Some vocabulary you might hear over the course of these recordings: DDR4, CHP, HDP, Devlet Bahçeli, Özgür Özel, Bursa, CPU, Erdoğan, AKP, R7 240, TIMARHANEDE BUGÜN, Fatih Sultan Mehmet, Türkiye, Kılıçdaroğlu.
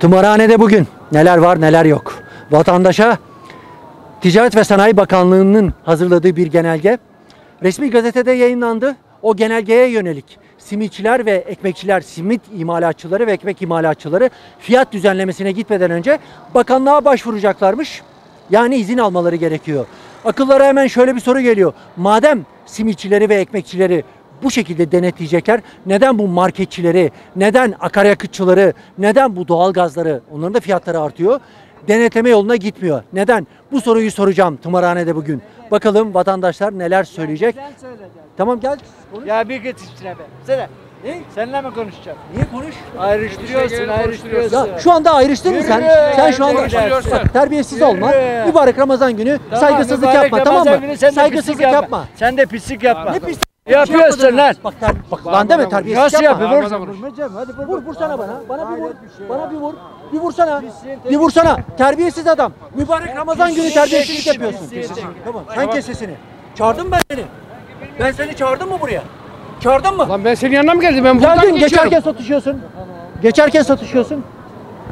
Tımarhanede bugün neler var neler yok. Vatandaşa Ticaret ve Sanayi Bakanlığı'nın hazırladığı bir genelge resmi gazetede yayınlandı. O genelgeye yönelik simitçiler ve ekmekçiler, simit imalatçıları ve ekmek imalatçıları fiyat düzenlemesine gitmeden önce bakanlığa başvuracaklarmış. Yani izin almaları gerekiyor. Akıllara hemen şöyle bir soru geliyor. Madem simitçileri ve ekmekçileri bu şekilde denetleyecekler, neden bu marketçileri, neden akaryakıtçıları, neden bu doğalgazları, onların da fiyatları artıyor, denetleme yoluna gitmiyor? Neden? Bu soruyu soracağım tımarhanede bugün. Bakalım vatandaşlar neler söyleyecek. Tamam, gel. Konuş. Ya bir git üstüne be. Söyle. Ne? Seninle mi konuşacağım? Niye konuş? Ayrıştırıyorsun. Ya şu anda ayrıştırdın sen. Sen şu anda bak, terbiyesiz olma. Mübarek Ramazan günü tamam, saygısızlık yapma, tamam mı? Saygısızlık yapma. Sen de pislik yapma. Ne pislik? Yapıyorsun lan. Bak lan deme, terbiyesiz yapma. Nasıl yapıyorsun? Vur sana bana. Bana bir vursana. Terbiyesiz adam. Mübarek Ramazan günü terbiyesizlik yapıyorsun. Tamam. Sen kes sesini. Çağırdın ben seni. Ben seni çağırdım mı buraya? Çağırdın mı? Lan ben senin yanına mı geldim? Ben buradan geçiyorum. Geçerken satışıyorsun.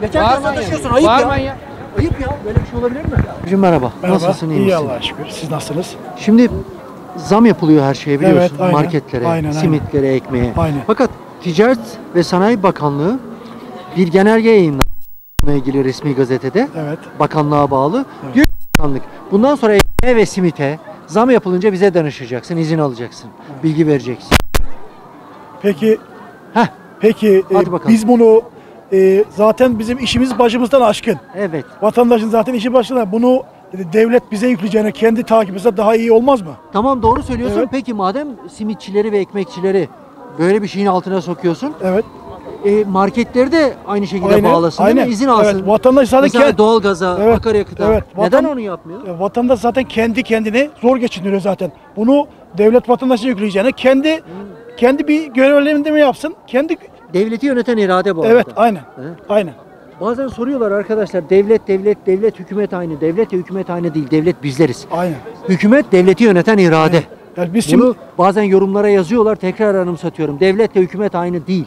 Ayıp ya. Ayıp ya. Böyle bir şey olabilir mi? Hocam merhaba. Nasılsın? İyi Allah'a şükür. Siz nasılsınız? Şimdi zam yapılıyor her şeye, biliyorsun. Evet, marketlere, simitlere, ekmeğe. Aynen. Fakat Ticaret ve Sanayi Bakanlığı bir genelge yayınladı ilgili resmi gazetede. Evet. Bakanlığa bağlı. Evet. Diyor bakanlık. Bundan sonra ekmeğe ve simite zam yapılınca bize danışacaksın, izin alacaksın, evet, bilgi vereceksin. Peki, biz bunu zaten bizim işimiz başımızdan aşkın. Evet. Vatandaşın zaten işi başına, bunu devlet bize yükleyeceğine kendi takip etse daha iyi olmaz mı? Tamam, doğru söylüyorsun. Evet. Peki madem simitçileri ve ekmekçileri böyle bir şeyin altına sokuyorsun. Evet. Marketleri de aynı şekilde bağlasın, değil mi? İzin alsın. Evet, vatandaş zaten doğalgaza, akaryakıta. Evet, neden onu yapmıyor? Vatandaş zaten kendi kendini zor geçindiriyor zaten. Bunu devlet vatandaşa yükleyeceğine kendi bir görevlerinde mi yapsın? Kendi devleti yöneten irade bu arada. Evet, aynen. He? Aynen. Bazen soruyorlar arkadaşlar, devlet, hükümet aynı. Devlet ve hükümet aynı değil. Devlet bizleriz. Aynen. Hükümet devleti yöneten irade. Yani biz bunu bazen yorumlara yazıyorlar. Tekrar anımsatıyorum. Devlet ve hükümet aynı değil.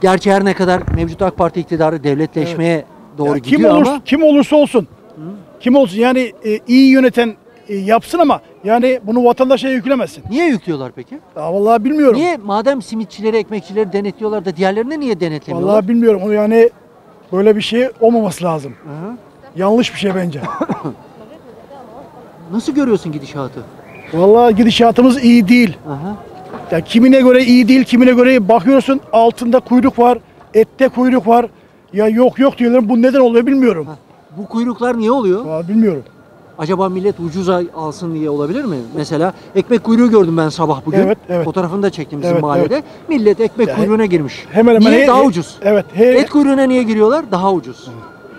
Gerçi her ne kadar mevcut AK Parti iktidarı devletleşmeye doğru gidiyor ama kim olursa olsun. Hı? Kim olsun yani, iyi yöneten yapsın ama yani bunu vatandaşa yüklemesin. Niye yüklüyorlar peki? Aa, vallahi bilmiyorum. Niye madem simitçileri, ekmekçileri denetliyorlar da diğerlerini niye denetlemiyorlar? Vallahi bilmiyorum. O yani böyle bir şey olmaması lazım. Hı? Yanlış bir şey bence. Nasıl görüyorsun gidişatı? Vallahi gidişatımız iyi değil. Aha. Ya kimine göre iyi değil, kimine göre bakıyorsun altında kuyruk var, ette kuyruk var. Ya yok diyorlar. Bu neden oluyor bilmiyorum. Ha, bu kuyruklar niye oluyor? Vallahi bilmiyorum. Acaba millet ucuza alsın diye olabilir mi? Mesela ekmek kuyruğu gördüm ben sabah bugün. Evet, evet. Fotoğrafını da çektim bizim mahallede. Evet. Millet ekmek kuyruğuna girmiş. Hemen niye daha ucuz? Evet. Et kuyruğuna niye giriyorlar? Daha ucuz.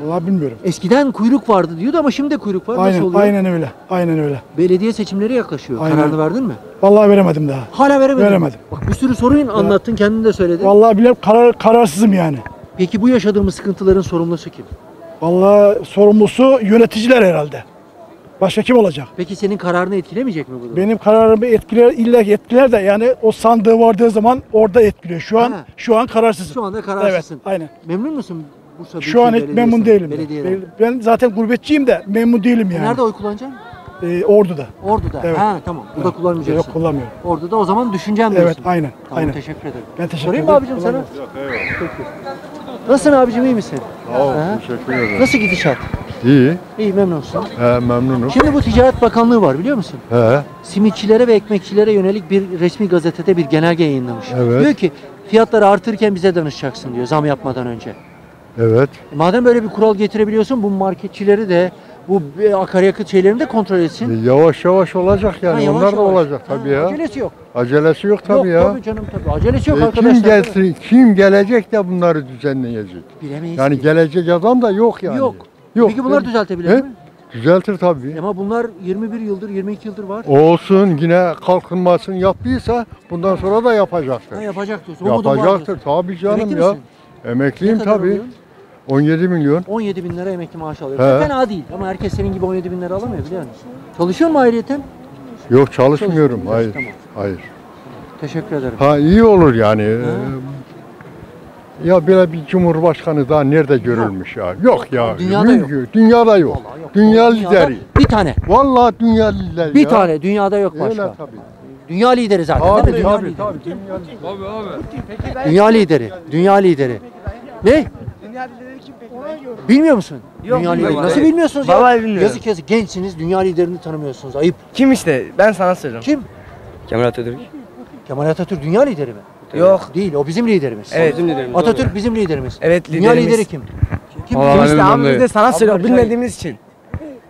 Vallahi bilmiyorum. Eskiden kuyruk vardı diyordu ama şimdi de kuyruk var. Aynen, nasıl oluyor? Aynen öyle. Belediye seçimleri yaklaşıyor. Aynen. Kararını verdin mi? Vallahi veremedim daha. Hala veremedim. Bak, bir sürü soruyu anlattın, kendin de söyledin. Vallahi bile kararsızım yani. Peki bu yaşadığımız sıkıntıların sorumlusu kim? Vallahi sorumlusu yöneticiler herhalde. Başka kim olacak? Peki senin kararını etkilemeyecek mi bu durum? Benim kararımı etkiler, illa etkiler de yani o sandığı vardığı zaman orada etkiliyor. Şu an kararsızım. Şu anda kararsızsın. Evet, aynen. Memnun musun? Şu an hiç memnun değilim. Ben zaten gurbetçiyim de memnun değilim yani. Nerede oy kullanacaksın? Ordu'da. Ordu'da. Evet. Ha, tamam. Burada kullanmayacaksın. Yok, kullanmıyorum. Ordu'da o zaman düşüneceğim diyorsun. Evet, aynen. Tamam, aynen. Teşekkür ederim. Ben teşekkür ederim. Sorayım mı abicim sana? Yok, evet. Nasılsın abicim, iyi misin? Tamam, teşekkür ederim. Nasıl gidişat? İyi. İyi, memnunsun. He, memnunum. Şimdi bu Ticaret Bakanlığı var, biliyor musun? He. Simitçilere ve ekmekçilere yönelik bir resmi gazetede bir genelge yayınlamış. Evet. Diyor ki fiyatları artırırken bize danışacaksın diyor, zam yapmadan önce. Evet. Madem böyle bir kural getirebiliyorsun, bu marketçileri de, bu akaryakıt şeylerini de kontrol etsin. Yavaş olacak yani. Ha, yavaş. Olacak tabii ya. Acelesi yok tabii ya. Yok tabii canım, tabii. Acelesi yok arkadaşlar. Kim gelsin, kim gelecek de bunları düzenleyecek. Bilemeyiz. Yani gelecek adam da yok yani. Yok. Peki bunlar düzeltebilir mi? Düzeltir tabii. Ama bunlar 21 yıldır, 22 yıldır var. Olsun, yine kalkınmasını yaptıysa bundan sonra da yapacaktır. Ha, yapacak diyorsun. Yapacaktır tabii canım. Emekli ya. Misin? Emekliyim tabii. 17 milyon. 17 bin lira emekli maaşı alıyor. Fena değil ama herkes senin gibi 17 bin lira alamıyor, biliyor musun? Çalışıyor mu ayrıyeten? Yok, çalışmıyorum. Hayır. Teşekkür ederim. Ha, iyi olur yani. Ya böyle bir cumhurbaşkanı daha nerede görülmüş ya? Yok ya. Dünyada yok. Dünyada yok. Dünya lideri. Bir tane. Vallahi dünya lideri. Bir tane. Dünyada yok başka. Öyle tabii. Dünya lideri zaten. Abi, değil mi? Abi, dünya lideri. Tabii. Dünya lideri. Dünya lideri. Ne? Dünya lideri kim peki? Bilmiyor musun? Yok, dünya lideri. Nasıl bilmiyorsunuz ya? Vallahi bilmiyorum. Yazık yazık. Gençsiniz. Dünya liderini tanımıyorsunuz. Ayıp. Kim işte? Ben sana söyleyeyim. Kim? Kemal Atatürk. Kemal Atatürk dünya lideri mi? Yok. Değil. O bizim liderimiz. Evet. Bizim liderimiz. Atatürk doğru. Bizim liderimiz. Evet, liderimiz. Dünya lideri kim? Kim? İşte abimiz de sana söylüyor. Bilmediğimiz için.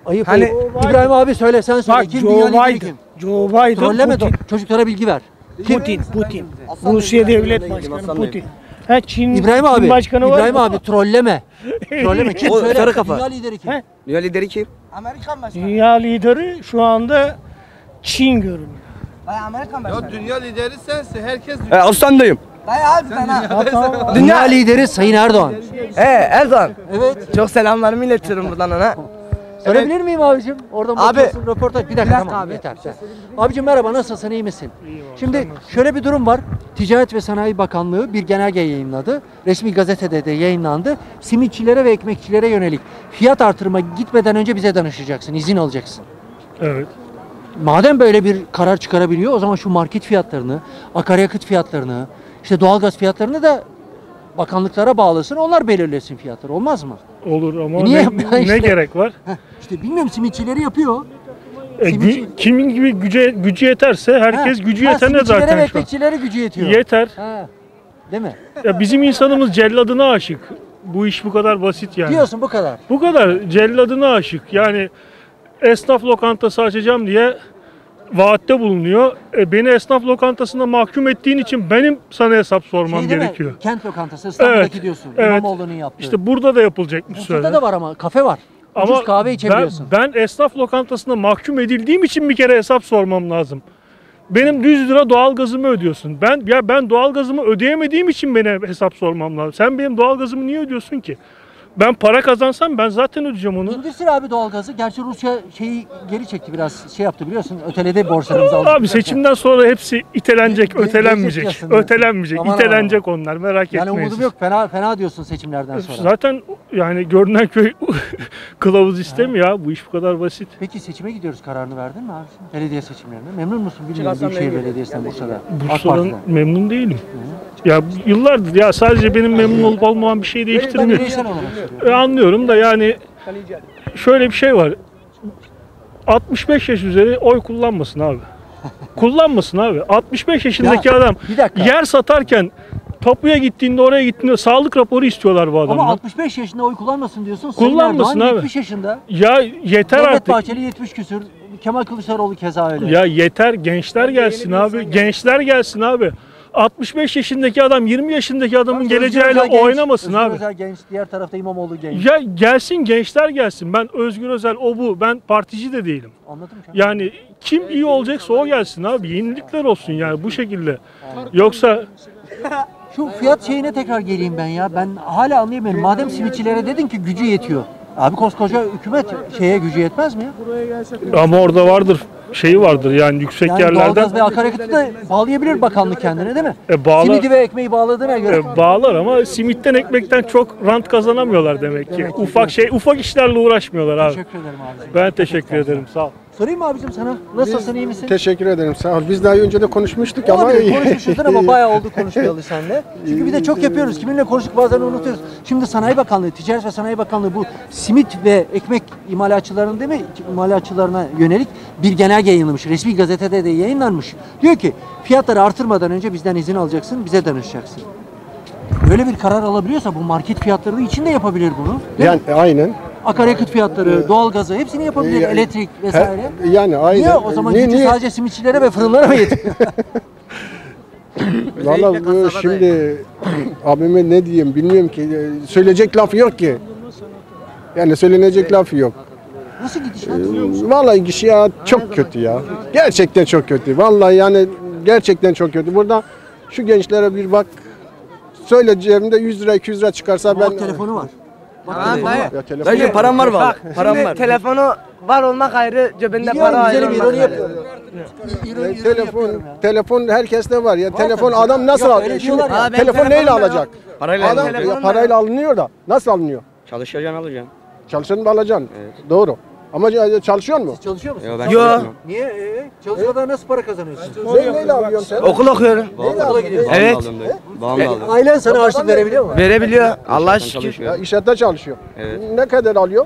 Ayıp. Hani İbrahim abi söyle, sen söyle. Bak, kim Joe dünya lideri kim? Joe Biden. Trolleme, çocuklara bilgi ver. Kim? Putin. Rusya Devlet Başkanı Putin. Ha, Çin İbrahim abi. Çin başkanı İbrahim var abi, trolleme. Trolleme. Kim? O, söyle. Dünya lideri kim? He? Dünya lideri kim? Amerikan başkanı. Dünya lideri şu anda Çin görünüyor. Ya dünya lideri sensin, herkes dünya. Aslandayım. Abi sen dünya lideri Sayın Erdoğan. Erdoğan. Evet. Çok selamlarımı iletiyorum buradan ona. Söyleyebilir miyim abicim? Oradan bakıyorsun, röportaj. Bir dakika tamam, abi. Yeter. Abicim merhaba, nasılsın, iyi misin? İyiyim. Şimdi şöyle bir durum var. Ticaret ve Sanayi Bakanlığı bir genelge yayınladı. Resmi gazetede de yayınlandı. Simitçilere ve ekmekçilere yönelik fiyat artırıma gitmeden önce bize danışacaksın, izin alacaksın. Evet. Madem böyle bir karar çıkarabiliyor, o zaman şu market fiyatlarını, akaryakıt fiyatlarını, işte doğalgaz fiyatlarını da bakanlıklara bağlasın, onlar belirlesin fiyatları, olmaz mı? Olur ama ne gerek var? Heh, işte bilmiyorum, simitçileri yapıyor. Kimin gibi gücü yeterse, herkes gücü yetene zaten şu an. Simitçilere ve gücü yetiyor. Yeter. Ha, değil mi? Ya bizim insanımız celladına aşık. Bu iş bu kadar basit yani. Diyorsun bu kadar. Bu kadar, celladına aşık yani. Esnaf lokantası açacağım diye vaatte bulunuyor. Beni esnaf lokantasına mahkum ettiğin için benim sana hesap sormam gerekiyor. Kent lokantası, İstanbul'daki evet, diyorsun. Evet. İmamoğlu'nun yaptığı. İşte burada da yapılacakmış. Burada da var ama kafe var. Ucuz ama kahve içebiliyorsun. Ben esnaf lokantasına mahkum edildiğim için bir kere hesap sormam lazım. Benim 100 lira doğalgazımı ödüyorsun. Ben doğalgazımı ödeyemediğim için beni hesap sormam lazım. Sen benim doğalgazımı niye ödüyorsun ki? Ben para kazansam ben zaten ödeyeceğim onu. İndirsin abi doğalgazı. Gerçi Rusya şeyi geri çekti, biraz şey yaptı biliyorsun. Öteledi borçlarımızı aldı. Abi seçimden sonra hepsi itelenecek, ötelenmeyecek. Ötelenmeyecek, itelenecek onlar. Merak etmeyin. Yani umudum yok. Fena diyorsun seçimlerden sonra. Zaten yani görünen köy kılavuz istemiyor ya. Bu iş bu kadar basit. Peki seçime gidiyoruz, kararını verdin mi abi? Belediye seçimlerine. Memnun musun? Bilmiyorum. Büyükşehir Belediyesi'nden Bursa'da. Bursa'dan memnun değilim. Ya yıllardır ya sadece benim memnun olup olmayan bir şey değiştirmiyor. Anlıyorum da yani şöyle bir şey var. 65 yaş üzeri oy kullanmasın abi. Kullanmasın abi. 65 yaşındaki ya, adam yer satarken tapuya gittiğinde, oraya gittiğinde sağlık raporu istiyorlar bu adamdan. Ama 65 yaşında oy kullanmasın diyorsun. Kullanmasın abi. 70 yaşında. Ya yeter Devlet artık. Devlet Bahçeli 70 küsür. Kemal Kılıçdaroğlu keza öyle. Ya yeter, gençler gelsin abi. Gençler gelsin abi. 65 yaşındaki adam 20 yaşındaki adamın geleceğiyle oynamasın abi. Özgür Özel genç, diğer tarafta İmamoğlu genç. Ya gelsin, gençler gelsin. Ben Özgür Özel o bu, ben partici de değilim. Anladım yani kim iyi olacaksa o gelsin abi. Yenilikler olsun yani bu şekilde. Yoksa şu fiyat şeyine tekrar geleyim ben ya. Ben hala anlayamıyorum. Madem simitçilere dedin ki gücü yetiyor. Abi koskoca hükümet şeye gücü yetmez mi ya? Ama orada vardır. Şeyi vardır yani yüksek yani yerlerden. Doğalgaz ve akaryakıtı da bağlayabilir bakanlık kendine, değil mi? Bağlar. Simidi ve ekmeği bağladığına göre. Bağlar ama simitten ekmekten çok rant kazanamıyorlar demek ki. Ufak işlerle uğraşmıyorlar abi. Teşekkür ederim abi. Ben teşekkür ederim, sağ ol. Sorayım mı abicim sana? Nasılsın, iyi misin? Teşekkür ederim, sağ ol. Biz daha önce de konuşmuştuk ama iyi. Konuşmuştuk ama bayağı oldu konuşmayalı seninle. Çünkü bir de çok yapıyoruz. Kiminle konuştuk bazen unutuyoruz. Şimdi Sanayi Bakanlığı, Ticaret ve Sanayi Bakanlığı bu simit ve ekmek imalatçılarının değil mi? İmalatçılarına yönelik bir genelge yayınlamış. Resmi gazetede de yayınlanmış. Diyor ki fiyatları artırmadan önce bizden izin alacaksın, bize danışacaksın. Böyle bir karar alabiliyorsa bu market fiyatlarının içinde yapabilir bunu. Yani mi? Aynen. Akaryakıt fiyatları, doğalgazı hepsini yapabilir, elektrik vesaire. Yani aynen. Niye o zaman gücü sadece simitçilere ve fırınlara mı yetiyor? Vallahi şimdi abime ne diyeyim bilmiyorum ki, söyleyecek laf yok ki. Yani söylenecek laf yok. Nasıl gidişat? Vallahi gidişat çok kötü ya. Gerçekten çok kötü. Vallahi yani gerçekten çok kötü. Burada şu gençlere bir bak. Söyle cebimde 100 lira 200 lira çıkarsa ben... telefonu var. Param var. Param var. Telefonu var olmak ayrı, cebinde para ayrı. Telefon herkeste var ya. Telefon adam nasıl alacak? Telefon neyle alacak? Parayla alınıyor da nasıl alınıyor? Çalışacaksın, alacaksın. Çalışacaksın mı, alacaksın? Evet. Doğru. Ama çalışıyor mu? Siz çalışıyor musunuz? Yok. Yo. Niye? Çalışmadan nasıl para kazanıyorsun? Neyle alıyorsun sen? Okul okuyorum. Okula gidiyorsun. Evet. Bağımlı aldım. Ailen sana harçlık verebiliyor mu? Verebiliyor. Allah şükür. İşletme çalışıyor. Evet. Ne kadar alıyor?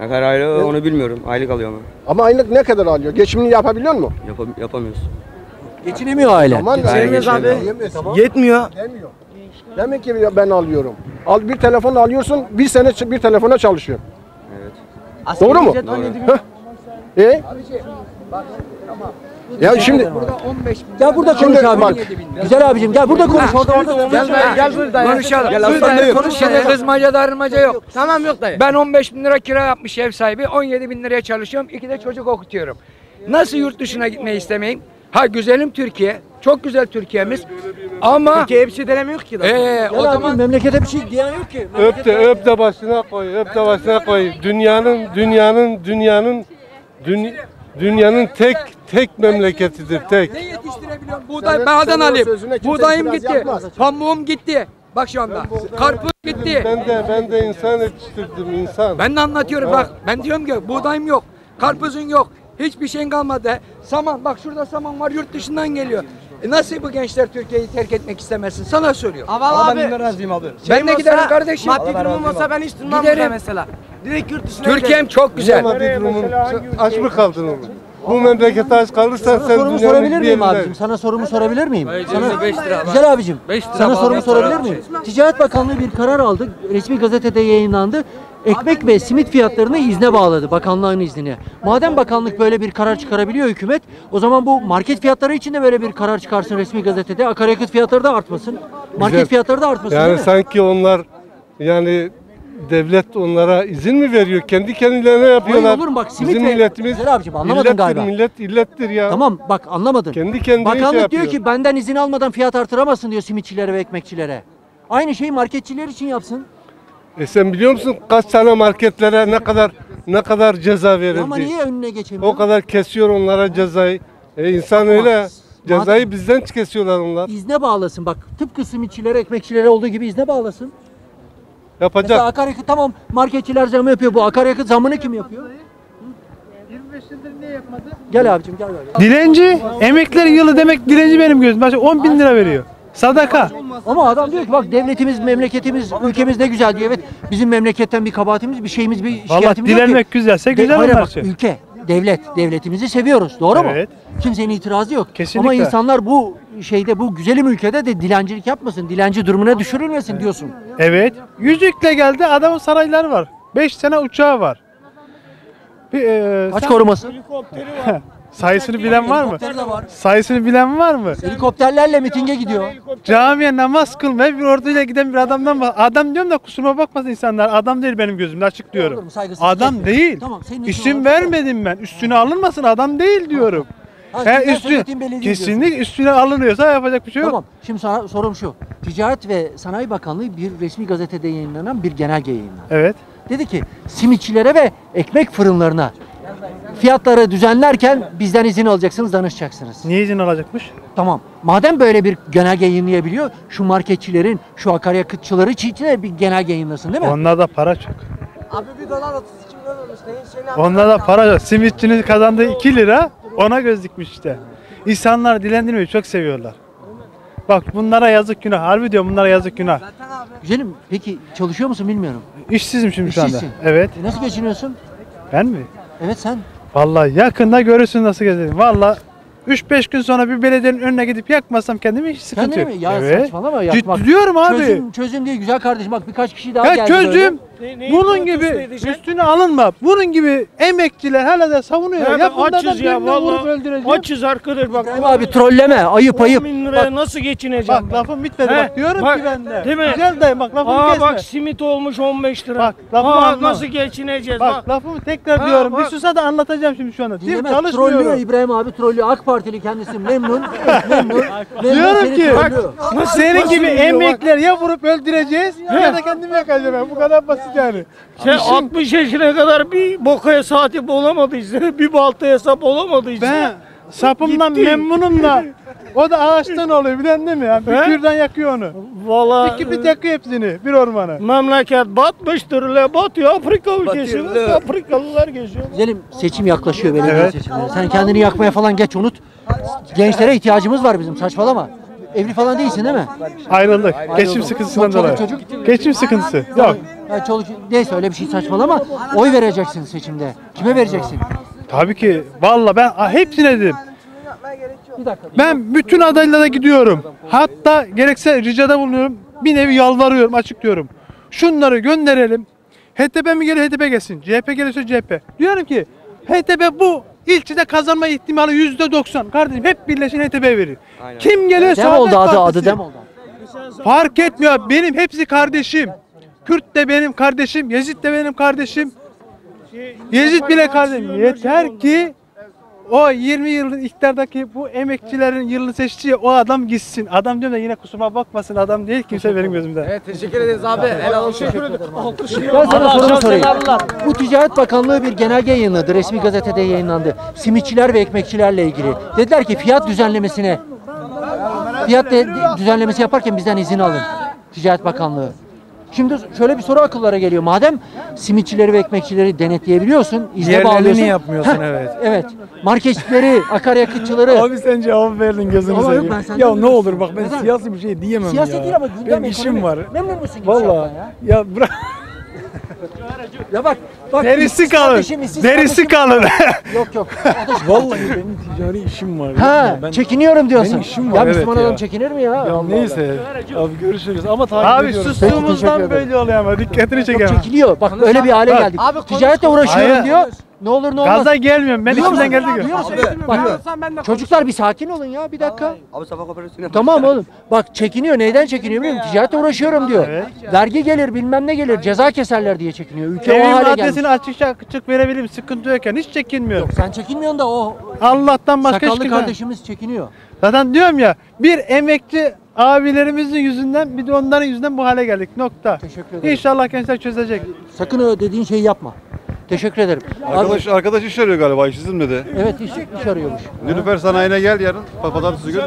Ne kadar aylık onu bilmiyorum. Aylık alıyor mu? Ama aylık ne kadar alıyor? Geçimini yapabiliyor mu? Yapamıyorsun. Geçinemiyor aile. Aman geçinemiyoruz abi. Yetmiyor. Yetmiyor. Demek ki ben alıyorum. Al bir telefon alıyorsun, bir sene bir telefona çalışıyor. Evet. Doğru mu? Doğru. Ya şimdi burada 15 bin. Gel burada konuş abi. Bak. Güzel abicim gel burada konuş. Gel burada konuşalım. Gel konuşalım. Kızmaca darılmaca yok. Tamam yok dayı. Ben 15 bin lira kira yapmış ev sahibi. 17 bin liraya çalışıyorum. 2 de çocuk okutuyorum. Nasıl yurt dışına gitmeyi istemeyim? Ha güzelim Türkiye. Çok güzel Türkiye'miz. Ama Türkiye hepsi denemiyor ki. O zaman memlekete bir şey diyen yok ki. Öp de başına koy. Öp de başına koy. Dünyanın tek memleketidir tek. Ne yetiştirebiliyorum? Buğday bağdan alayım. Buğdayım gitti. Pamuğum gitti. Bak şu anda. Karpuz gitti. Ben de insan yetiştirdim insan. Ben de anlatıyorum bak. Ben diyorum ki buğdayım yok. Karpuzun yok. Hiçbir şeyin kalmadı. Saman bak şurada saman var yurt dışından geliyor. Nasıl bu gençler Türkiye'yi terk etmek istemesin? Sana söylüyorum. Ama ben bunları razıyım abi. Ben de giderim kardeşim. Maddi durumum olsa ben hiç durmam burada mesela. Direkt yurt dışına giderim. Türkiye'm çok güzel. Aç mı kaldın oğlum? Bu memlekete aç kalırsan sen dünyanın bir yerinde. Sana sorumu sorabilir miyim? Güzel abicim. Sana sorumu sorabilir miyim? Ticaret Bakanlığı bir karar aldı. Resmi gazetede yayınlandı. Ekmek ve simit fiyatlarını izne bağladı, bakanlığın iznine. Madem bakanlık böyle bir karar çıkarabiliyor hükümet, o zaman bu market fiyatları için de böyle bir karar çıkarsın resmi gazetede. Akaryakıt fiyatları da artmasın, market fiyatları da artmasın. Yani sanki onlar, yani devlet onlara izin mi veriyor? Kendi kendilerine yapıyorlar. Hayır olur bak simit bizim milletimiz. Güzel abicim anlamadın illettir, galiba. Millet illettir ya. Tamam bak anlamadın. Kendi kendine bakanlık şey diyor ki benden izin almadan fiyat artıramazsın diyor simitçilere ve ekmekçilere. Aynı şeyi marketçiler için yapsın. Sen biliyor musun kaç tane marketlere ne kadar ceza verildi? Ama niye önüne geçemiyor? O kadar kesiyor onlara cezayı. İnsan öyle cezayı bizden kesiyorlar onlar. İzne bağlasın bak. Tıpkı simitçilere, ekmekçilere olduğu gibi izne bağlasın. Yapacak. Mesela akaryakıt tamam marketçiler zamı yapıyor bu. Akaryakıt zamını kim yapıyor? 25 yıldır niye yapmadı? Gel abicim gel. Dilenci, emeklilerin yılı demek dilenci benim gözüm. Mesela 10 bin lira veriyor. Sadaka. Ama adam diyor ki bak devletimiz, memleketimiz, ülkemiz ne güzel diyor. Evet bizim memleketten bir kabahatimiz, bir şeyimiz, bir şikayetimiz yok. Valla dilenmek güzelse güzel bir parça. Ülke, devletimizi seviyoruz. Doğru mu? Kimsenin itirazı yok. Kesinlikle. Ama insanlar bu şeyde, bu güzelim ülkede de dilencilik yapmasın, dilenci durumuna düşürülmesin diyorsun. Evet. Yüzükle geldi adamın sarayları var. 5 sene uçağı var. Aç koruması. Sayısını bilen var mı? Sayısını bilen var mı? Helikopterlerle mitinge gidiyor. Camiye namaz kılmaya bir orduyla giden bir adamdan var. Adam diyorum da kusuruma bakmasın insanlar. Adam değil benim gözümde açık diyorum. Adam değil. İsim vermedim ben. Üstüne alınmasın adam değil diyorum. Kesinlikle üstüne alınıyorsa yapacak bir şey yok. Tamam. Şimdi sorum şu. Ticaret ve Sanayi Bakanlığı bir resmi gazetede yayınlanan bir genelge yayınlandı. Evet. Dedi ki simitçilere ve ekmek fırınlarına fiyatları düzenlerken bizden izin alacaksınız, danışacaksınız. Niye izin alacakmış? Tamam. Madem böyle bir genelge yayınlayabiliyor, şu marketçilerin, şu akaryakıtçıları çiğitine bir genelge yayınlasın değil mi? Onlar da para çok. Abi $1.32 olmuş. Onlar da para çok. Simitçinin kazandığı 2 lira ona göz dikmiş işte. İnsanlar dilendirmeyi çok seviyorlar. Bak bunlara yazık günah. Harbi diyorum bunlara yazık günah. Güzelim peki çalışıyor musun bilmiyorum. İşsizim şimdi şu anda. Evet. Nasıl geçiniyorsun? Ben mi? Evet sen. Vallahi yakında görürsün nasıl gezerim. Vallahi 3-5 gün sonra bir belediyenin önüne gidip yakmasam kendimi hiç sıkıntı yok. Ya evet. Saçmalama yakmak. Ciddi diyorum abi. Çözüm değil güzel kardeşim bak birkaç kişi daha geldi. Çözüm. Bunun gibi üstüne alınma. Bunun gibi emekçiler hala da savunuyor. Ya, ya açız ya vallahi. Açız arkadaş bak. Abi trolleme ayıp. 10 bin liraya bak, nasıl geçineceğim? Bak lafım bitmedi bak diyorum bak, ki ben de. Değil mi? Güzel dayı bak lafımı kesme. Bak simit olmuş 15 lira. Bak nasıl geçineceğiz? Bak lafımı tekrar diyorum. Bir susa da anlatacağım şimdi şu anda. Değil mi? Trollüyor İbrahim abi trollüyor. AK Partili kendisi memnun. Diyorum ki bak senin gibi emekliler ya vurup öldüreceğiz ya da kendimi yakacağım. Bu kadar basit. Yani. Sen 60 yaşına kadar bir bokaya sahip olamadıysa, bir baltaya sahip olamadıysa Sapımdan gitti. Memnunum da o da ağaçtan oluyor bilen değil mi ya? Bir kürdan yakıyor onu. Valla. Bir yakıyor hepsini bir ormanı. Memleket batmıştır le batıyor. Afrika ülkesi. Afrikalılar geçiyor. Güzelim seçim yaklaşıyor belediye seçimleri. Sen kendini yakmaya falan geç unut. Gençlere ihtiyacımız var bizim saçmalama. Evli falan değilsin değil mi? Ayrıldık. Geçim sıkıntısından dolayı. Geçim sıkıntısı. Yok. Ya çoluk neyse öyle bir şey saçmalama. Oy vereceksin seçimde. Kime vereceksin? Tabii ki. Vallahi ben hepsine dedim. Ben bütün adaylara gidiyorum. Hatta gerekse ricada bulunuyorum. Bir nevi yalvarıyorum, açıklıyorum. Şunları gönderelim. HDP mi gelir HDP gelsin. CHP gelirse CHP. Diyorum ki HDP bu ilçede kazanma ihtimali %90. Kardeşim hep birleşin HDP verir. Aynen. Kim gelirse Saadet oldu, adı dem oldu. Fark etmiyor. Benim hepsi kardeşim. Kürt de benim kardeşim. Yezid de benim kardeşim. Yezid bile kardeşim. Yeter ki o 20 yıllık iktidardaki bu emekçilerin yılını seçtiği o adam gitsin. Adam diyorum da yine kusuruma bakmasın. Adam değil kimse benim gözümden. Evet teşekkür ederiz abi. Helal olsun. Teşekkür ederim. Ben sana sorumu sorayım. Bu Ticaret Bakanlığı bir genelge yayınladı. Resmi gazetede yayınlandı. Simitçiler ve ekmekçilerle ilgili. Dediler ki fiyat düzenlemesine düzenlemesi yaparken bizden izin alın. Ticaret Bakanlığı. Şimdi şöyle bir soru akıllara geliyor. Madem simitçileri ve ekmekçileri denetleyebiliyorsun, izne bağlıyorsun. Yapmıyorsun evet. Evet. Marketçileri, akaryakıtçıları. Abi sen cevap verdin gözünü seveyim. Ya ne olur bak ben siyasi bir şey diyemem siyasi ya. Siyasi değil ama benim işim var. Memnun musun? Vallahi. Ya bırak. Ya bak derisi kalın. Derisi kalın. Yok. Vallahi benim ticari işim var. Ha, ben çekiniyorum diyorsun. Benim işim var. Ya Müslüman adam çekinir mi ya? Ya neyse. Abi görüşürüz ama takip ediyoruz. Abi sustuğumuzdan böyle oluyor ama dikkatini çeker. Çok çekiliyor. Bak öyle bir hale geldik. Ticaretle uğraşıyorum diyor. Ne olur ne olmaz. Gaza gelmiyorum. Ben içimden geldi diyor. Bak çocuklar bir sakin olun ya. Bir dakika. Abi sabah operasyonu yapalım. Tamam oğlum. Bak çekiniyor. Neyden çekiniyor biliyor musun? Ticaretle uğraşıyorum diyor. Vergi gelir bilmem ne gelir. Ceza keserler diye çekiniyor. Ülke o hale gelmiş. Adresini açık verebilirim. Sıkıntı yokken hiç çekinmiyor. Yok sen çekinmiyorsun da o Allah'tan başka sakallı kardeşimiz çekiniyor. Zaten diyorum ya bir emekçi abilerimizin yüzünden bir de onların yüzünden bu hale geldik. Nokta. Teşekkür ederim. İnşallah gençler çözecek. Sakın o dediğin şeyi yapma. Teşekkür ederim. Arkadaş iş arıyor galiba işsizim dedi. Evet iş arıyormuş. Nilüfer sanayine gel yarın. Pazartesi günü.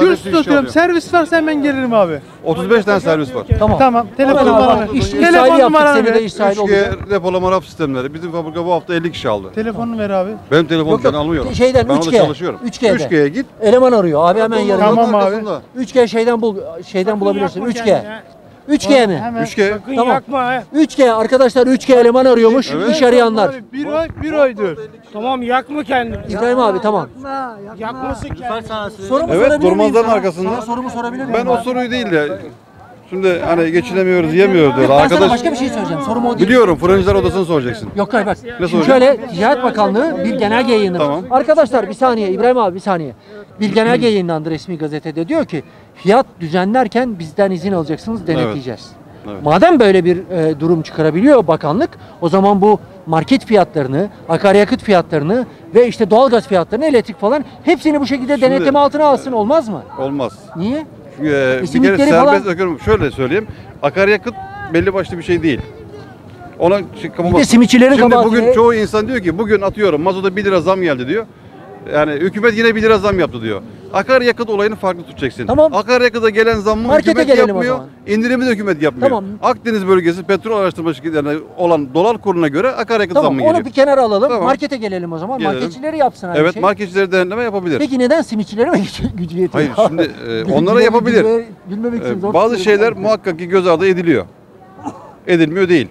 Gürüz tutuyorum. Servis varsa hemen gelirim abi. 35 tane servis var. Tamam. Telefon numaranı. Telefon numaranı ver. 3G depolama raf sistemleri. Bizim fabrika bu hafta 50 kişi aldı. Telefonunu ver abi. Benim telefonum ben almıyorum. Şeyden 3G'ye git. Eleman arıyor. Abi hemen yarın. Tamam abi. 3G şeyden bulabilirsin. 3G. 3G mi? 3G. Sakın tamam. Yakma he. 3G arkadaşlar 3G eleman arıyormuş evet. İş arayanlar. Abi, bir oydur. Tamam yakma kendini. İbrahim abi tamam. Yakması kendini. Sorumu evet durmazların arkasında. Sana sorumu sorabilir miyim? Ben o soruyu değil de. Şimdi hani geçinemiyoruz, yemiyoruz diyorlar. Ben sana başka bir şey söyleyeceğim. Sorum o değil. Biliyorum, fırıncılar odasını soracaksın. Yok hayır bak. Şöyle Ticaret Bakanlığı bir genelge yayınladı. Tamam. Arkadaşlar bir saniye İbrahim abi bir saniye. Bir genelge yayınlandı resmi gazetede. Diyor ki fiyat düzenlerken bizden izin alacaksınız, denetleyeceğiz. Evet. Madem böyle bir durum çıkarabiliyor bakanlık, o zaman bu market fiyatlarını, akaryakıt fiyatlarını ve işte doğalgaz fiyatlarını, elektrik falan hepsini bu şekilde şimdi, denetleme altına alsın olmaz mı? Olmaz. Niye? Bir kere serbest ekonomi şöyle söyleyeyim. Akaryakıt belli başlı bir şey değil. Ona simitçilerin şimdi bugün çoğu insan diyor ki bugün atıyorum mazota 1 lira zam geldi diyor. Yani hükümet yine 1 lira zam yaptı diyor. Akaryakıt olayını farklı tutacaksın. Tamam. Akaryakıta gelen zammı hükümet yapmıyor. İndirimi de hükümet yapmıyor. Tamam. Akdeniz bölgesi petrol araştırma şirketlerine olan dolar kuruna göre akaryakıt tamam, zammı geliyor. Tamam onu bir kenara alalım. Tamam. Markete gelelim o zaman. Gelelim. Marketçileri yapsın her evet, şey. Evet marketçileri deneme yapabilir. Peki neden simitçilere mi gücü yetiyor? Hayır şimdi onlara yapabilir. Bazı şeyler muhakkak ki göz ardı ediliyor. Edilmiyor değil.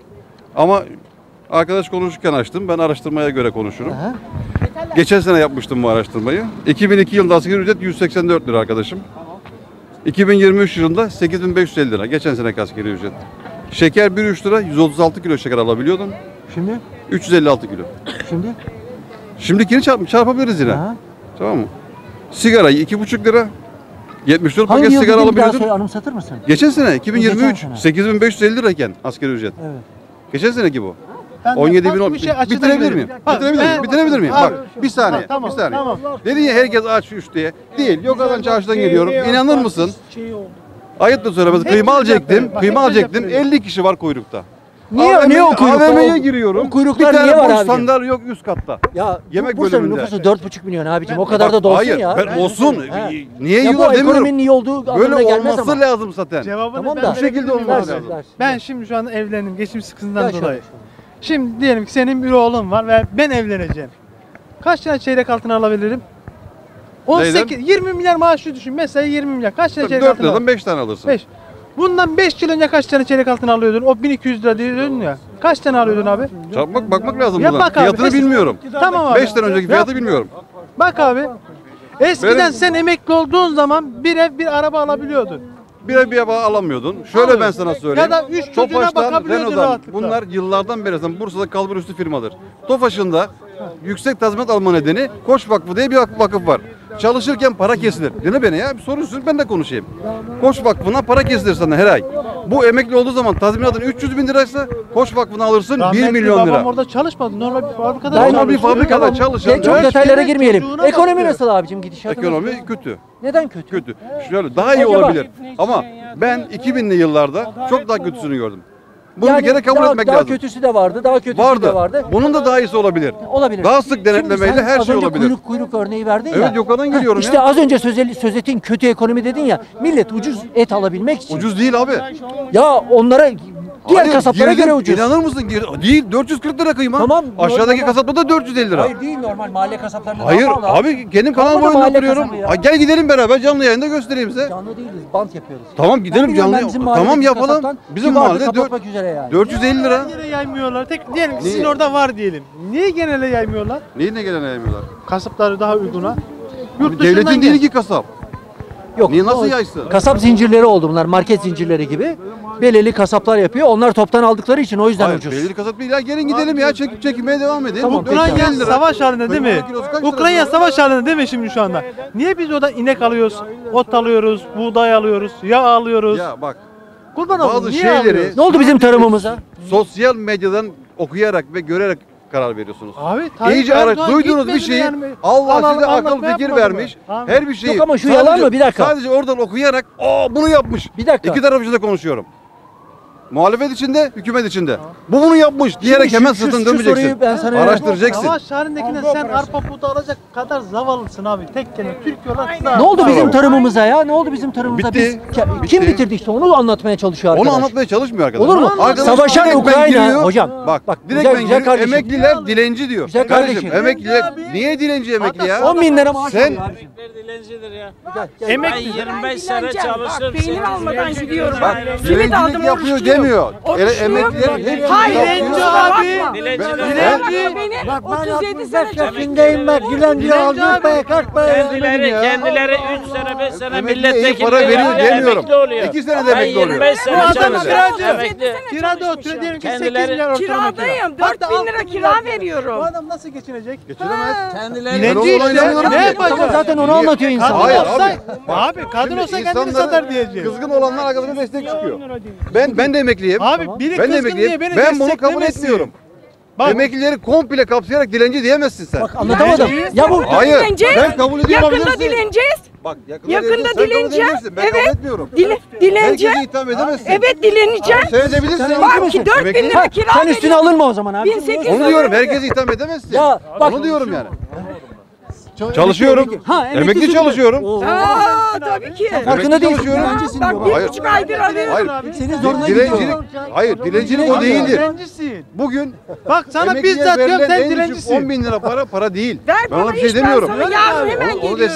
Ama arkadaş konuşurken açtım. Ben araştırmaya göre konuşurum. Aha. Geçen sene yapmıştım bu araştırmayı. 2002 yılında asgari ücret 184 lira arkadaşım. 2023 yılında 8550 lira. Geçen seneki asgari ücret. Şeker 1,3 lira 136 kilo şeker alabiliyordun. Şimdi? 356 kilo. Şimdi? Şimdikini çarpabiliriz yine. Aha. Tamam mı? Sigara 2,5 lira. 74 paket sigara alabiliyordun. Anımsatır mısın? Geçen sene 2023 geçen sene. 8550 lirayken asgari ücret. Evet. Geçen seneki bu. 17.000 bir şey bitirebilir miyim? Bitirebilir miyim? Bak bir saniye. Ha, tamam, bir saniye. Tamam. Dedin ya herkes aç üç diye. Değil. Yok adam çarşıdan geliyorum. İnanır mısın? Ayıp da söylemez. Kıyma alacaktım. 50 kişi var kuyrukta. Niye? AVM, niye o kuyruk? AVM'ye giriyorum. O kuyruklar niye var abicim? Bir tane standart yok üst katta. Ya yemek Bursa'nın nüfusu 4,5 milyon abicim. Ben, o kadar da dolsun hayır, ya. Hayır, olsun. He. Niye ya yiyorlar demiyorum. Bu ekonominin iyi olduğu anlamına gelmez ama. Böyle olması lazım zaten. Cevabını tamam da. Bu şekilde olması lazım. Ben şimdi şu an evlendim. Geçim sıkıntısından dolayı. Şimdi diyelim ki senin bir oğlun var ve ben evleneceğim. Kaç tane çeyrek altın alabilirim? 18, 20 milyar maaşı düşün. Mesela 20 milyar. Kaç tane çeyrek altın alır? 4 liradan 5 tane alırsın. 5. Bundan 5 yıl önce kaç tane çeyrek altın alıyordun? O 1200 lira diyordun ya. Kaç tane alıyordun abi? Çarpmak, bakmak lazım ya bak abi, fiyatını bilmiyorum. Tamam abi. 5 tane önceki fiyatı bilmiyorum. Bak abi. Eskiden benim, sen emekli olduğun zaman bir ev bir araba alabiliyordun. Bir ev bir araba alamıyordun. Şöyle abi, ben sana söyleyeyim. Ya da 3 çocuğuna bakabiliyordun rahatlıkla. Bunlar yıllardan beri Bursa'da kalbur üstü firmadır. Tofaş'ında yüksek tazminat alma nedeni Koç Vakfı diye bir vakıf var. Çalışırken para kesilir. Dinle beni ya. Bir sorun sür ben de konuşayım. Koç Vakfı'na para kesilir sana her ay. Bu emekli olduğu zaman tazminatın 300 bin liraysa Koç Vakfı'na alırsın rahmetli 1 milyon lira. Orada çalışmadı. Normal bir fabrikada çalışıyor. Normal bir fabrikada çalışan. Çok detaylara girmeyelim. Ekonomi nasıl abicim gidişatı? Ekonomi kötü. Neden kötü? Kötü. Şöyle daha iyi olabilir. Ama ben 2000'li yıllarda çok daha kötüsünü gördüm. Bunu yani bir kere kabul etmek lazım. Daha kötüsü de vardı, daha kötüsü de vardı. Bunun da daha iyisi olabilir. Olabilir. Daha sık denetlemeyle her şey olabilir. Kuyruk örneği verdin ya. Evet, yukarıdan geliyorum ya. İşte az önce söz ettin, kötü ekonomi dedin ya. Millet ucuz et alabilmek için. Ucuz değil abi. Ya onlara diğer hayır, kasaplara göre ucuz. İnanır mısın? Değil 440 lira kıyma. Tamam. Aşağıdaki kasapta da 450 lira. Hayır değil normal mahalle kasaplarında. Hayır abi kendim kanal boyunda duruyorum. Gel gidelim beraber canlı yayında göstereyim size. Canlı değiliz bant yapıyoruz. Tamam gidelim canlı. Tamam yapalım. Bizim mahallede 450 lira. Niye yaymıyorlar? Tek diyelim ki sizin orada var diyelim. Niye genele yaymıyorlar? Niye genele yaymıyorlar? Kasapları daha uyguna. Yurt devletin değil ki kasap. Yok. Niye nasıl yaysın? Kasap zincirleri oldu bunlar. Market zincirleri gibi. Belirli kasaplar yapıyor. Onlar toptan aldıkları için o yüzden hayır, ucuz. Belirli kasap değil ya. Gelin gidelim ya. Çekip çekmeye devam edelim. Tamam, Ukrayna savaş halinde değil mi? Ukrayna savaş halinde değil mi şimdi şu anda? Niye biz orada inek alıyoruz, ot alıyoruz, buğday alıyoruz, yağ alıyoruz? Ya bak. Kurban olsun. Niye alıyoruz? Ne oldu bizim tarımımıza? Sosyal medyadan okuyarak ve görerek karar veriyorsunuz. Abi, iyice araç duyduğunuz bir şeyi yani, Allah size akıl fikir vermiş. Abi. Her bir şeyi. Yok ama şu yalan mı? Bir dakika. Sadece oradan okuyarak bunu yapmış. Bir dakika. İki taraf için de konuşuyorum. Muhalefet içinde, hükümet içinde. Bu bunu yapmış diyerek hemen sırtını dönmeyeceksin. Araştıracaksın. Savaş halindekinden sen arpa buğda alacak kadar zavallısın abi. Tek kelime Türkiye olarak zavallısın. Ne oldu bizim tarımımıza ya? Ne oldu bizim tarımımıza? Bitti. Biz, kim bitirdi işte onu anlatmaya çalışıyor arkadaş. Onu anlatmaya çalışmıyor arkadaş. Olur mu? Arkadaş, savaşan Ukrayna hocam. Bak direkt ben giriyor. Emekliler dilenci diyor. Güzel kardeşim. Emekliler niye dilenci emekli ya? 10 bin lira maaş alıyor abicim. Emekliler dilencidir ya. Emekli 25 sene çalışır. Peynir almadan gidiyorum. Kimi daldım yapıyor demiyor. Emekliler dilenci abi. Dilenci. Bak ben 37 sene yaşındayım bak. Dilenci aldırmaya kalkmaya. Kendileri 3 sene 5 sene milletvekili demiyorum. 2 sene de emekli oluyor. 25 sene çalışıyor. Kirada oturuyor diyelim ki 8 milyar ortalama. Kiradayım. 4000 lira kira veriyorum. Bu adam nasıl geçinecek? Geçinemez. Dilenci ne yapacak? Zaten onu anlatıyor insan. Hayır abi. Kadın olsa kendini satar diyeceğim. Kızgın olanlar arkadaşına destek çıkıyor. Ben de emekliyim. Abi biri ben de emekliyim. Ben bunu kabul etmiyorum. Bak. Emeklileri komple kapsayarak dilenci diyemezsin sen. Bak anlatamadım. Ya bu hayır. Dileneceğiz. Ben kabul ediyorum. Yakında dileneceğiz. Bak yakında dileneceğim. Ben kabul etmiyorum. Dileneceğim. Evet dileneceğim. Sen edebilirsin. Bak ki 4000 lira kira. Sen üstüne alınma o zaman abi. Onu diyorum. Herkesi itham edemezsin. Ya bak onu diyorum yani. Çalışıyorum. Emekli çalışıyorum. Tabii ki. Farkında değil. Bak bir buçuk aydır arıyorum abi. Senin zoruna gidiyor. Hayır dilencilik o değildir. Bugün bak sana bizzat yok sen dilencisin. 10 bin lira para değil. Ben ona bir şey demiyorum.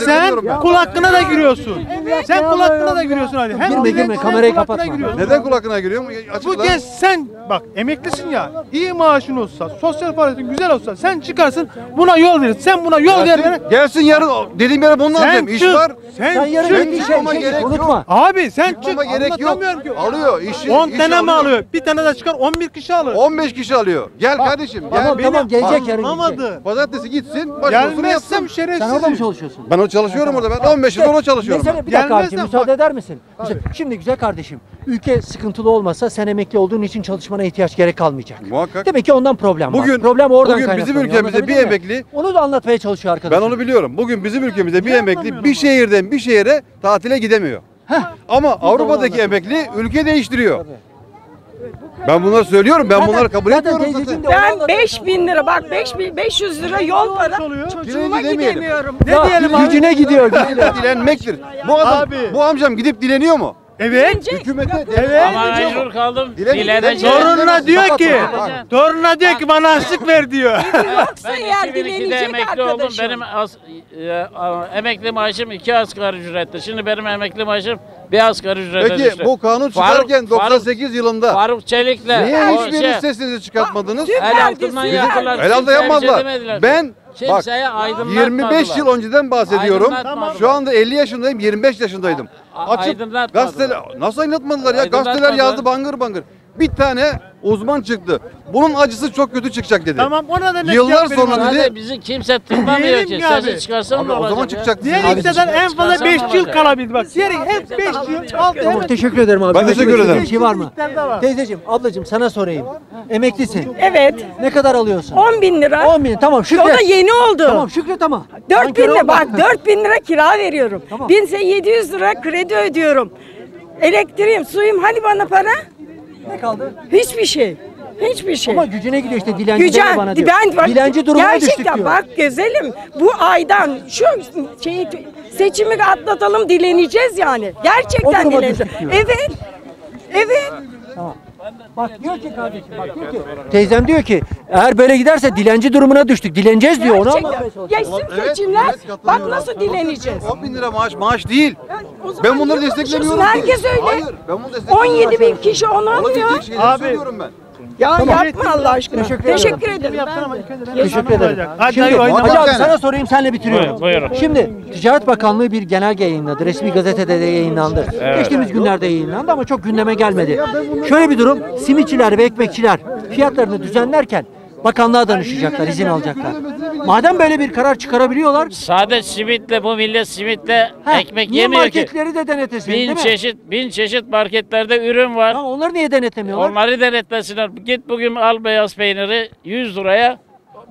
Sen kul hakkına da giriyorsun. Sen kul hakkına da giriyorsun Ali. Girme kamerayı kapatma. Neden kul hakkına giriyorum? Bu kez sen bak emeklisin ya. İyi maaşın olsa, sosyal faaliyetin güzel olsa sen çıkarsın buna yol verirsin. Sen buna yol verirsin. Gelsin yarın dediğim yere bunu alacağım. İş var. Sen yarın unutma. Abi sen çık. Anlatamıyorum ki. Alıyor. 10 tane mi alıyor? Bir tane de çıkar 11 kişi alır. 15 kişi alıyor. Gel kardeşim. Tamam gelecek yarın. Pazartesi gitsin. Gelmezsem şerefsizim. Sen orada mı çalışıyorsun? Ben çalışıyorum orada. Ben 15 yıl orada çalışıyorum. Bir dakika abicim müsaade eder misin? Şimdi güzel kardeşim. Ülke sıkıntılı olmasa sen emekli olduğun için çalışmana ihtiyaç gerek kalmayacak. Muhakkak. Demek ki ondan problem var. Problem oradan kaynaklanıyor. Bugün bizim ülkemizde bir emekli. Onu da anlatmaya çalışıyor arkadaşım. Ben onu biliyorum. Bugün bizim ülkemizde bir emekli bir şehirden bir şehre tatile gidemiyor. Heh. Ama Avrupa'daki emekli ülke değiştiriyor. Tabii. Ben bunları söylüyorum. Ben bunları kabul etmiyorum zaten. Ben 5.000 lira bak 5.500 lira yol para çocuğuma gidemiyorum. Ne diyelim abi? Gücüne gidiyor. Dilenmektir. Bu adam, bu amcam gidip dileniyor mu? Evet. Hükümete evet. Ama mecbur kaldım. Dilenecek. Torununa diyor ki, torununa diyor ki bana açlık ver diyor. Ben 2002'de emekli oldum. Benim emekli maaşım 2 asgari ücretti. Şimdi benim emekli maaşım bir asgari ücrete düştü. Peki bu kanun çıkarken 98 yılında Faruk Çelik'le niye hiçbir sesinizi çıkartmadınız? El altından yaptılar. El altından yapmadılar. Ben bak 25 yıl önceden bahsediyorum. Şu anda 50 yaşındayım, 25 yaşındaydım. Açıp gazeteler nasıl aydınlatmadılar ya? Gazeteler yazdı bangır bangır. Bir tane uzman çıktı. Bunun acısı çok kötü çıkacak dedi. Tamam, ona da yıllar sonra dedi. Bizi kimse tırmanmıyor ki. Sesi çıkarsa ne olacak? O zaman çıkacak. Diğer iktidadan en fazla 5 yıl kalabildi bak. Diğer hep 5 yıl, 6 yıl. Teşekkür ederim abi. Ben teşekkür ederim. Bir şey var mı? Teyzeciğim, ablacığım sana sorayım. Emeklisin. Evet. Ne kadar alıyorsun? 10.000 lira. 10.000 tamam Şükret. O da yeni oldu. Tamam Şükret ama. 4.000 lira bak 4.000 lira kira veriyorum. 1.700 lira kredi ödüyorum. Elektriğim, suyum hani bana para? Ne kaldı? Hiçbir şey. Hiçbir şey. Ama gücüne gidiyor işte dilenci Gücen, bana diyor. Bak, dilenci durumuna düştük diyor. Gerçekten bak güzelim bu aydan şu şeyi, seçimi atlatalım dileneceğiz yani. Gerçekten dileneceğiz. Evet. Evet. Tamam. Bak diyor ki kardeşim, bak diyor ki teyzem diyor ki eğer böyle giderse dilenci durumuna düştük. Dileneceğiz diyor ona. Geçsin seçimler. Evet, evet, bak nasıl dileneceğiz. 10.000 lira maaş değil. Yani ben bunları desteklemiyorum. Herkes öyle. Hayır, ben bunu desteklemiyorum. 17.000 kişi onu alıyor. Abi söylüyorum ben. Ya tamam. Yapma Allah aşkına. Teşekkür ederim. Teşekkür ederim. Şimdi hocam sana sorayım senle bitiriyorum. Buyurun. Şimdi Ticaret Bakanlığı bir genelge yayınladı. Resmi gazetede de yayınlandı. Evet. Geçtiğimiz günlerde yayınlandı ama çok gündeme gelmedi. Şöyle bir durum. Simitçiler ve ekmekçiler fiyatlarını düzenlerken bakanlığa danışacaklar, izin alacaklar. Madem böyle bir karar çıkarabiliyorlar. Sadece simitle bu millet simitle ekmek yemiyor ki. Marketleri de denetlesin değil mi? Bin çeşit marketlerde ürün var. Ha, onları niye denetlemiyorlar? Onları denetlesinler. Git bugün al beyaz peyniri 100 liraya.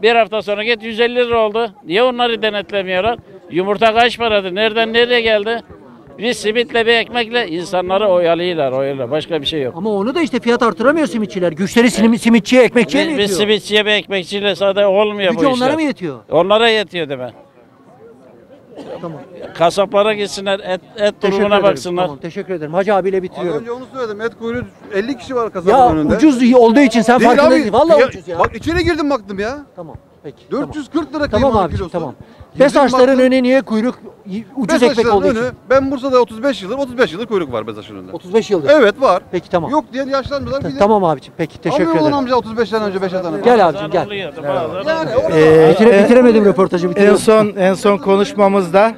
Bir hafta sonra git 150 lira oldu. Niye onları denetlemiyorlar? Yumurta kaç paradır? Nereden nereye geldi? Bir simitle bir ekmekle insanları oyalıyorlar. Başka bir şey yok. Ama onu da işte fiyat artıramıyor simitçiler. Güçleri simitçiye, ekmekçiye mi yetiyor? Bir simitçiye bir ekmekçiyle sadece olmuyor bu işler. Onlara mı yetiyor? Onlara yetiyor deme. Tamam. Kasaplara gitsinler, et durumuna baksınlar. Tamam, teşekkür ederim. Hacı abiyle bitiriyorum. Az önce onu söyledim. Et kuyruğu 50 kişi var kasabın önünde. Ya ucuz olduğu için sen farkında değilsin. Vallahi ucuz ya. Bak içeri girdim baktım ya. Tamam. Peki. 440 lira kıyma kilosu. Abicim, tamam. Besaçların önü niye kuyruk ucuz ekmek olduğu için? Ben Bursa'da 35 yıldır kuyruk var Besaç'ın önünde. 35 yıldır? Evet var. Peki tamam. Yok diyen yaşlanmıyorlar. Tamam abicim peki teşekkür ederim. Anlıyor amca 35'ten önce 5'e tane. Gel abicim gel. Bitiremedim röportajı. En son konuşmamızda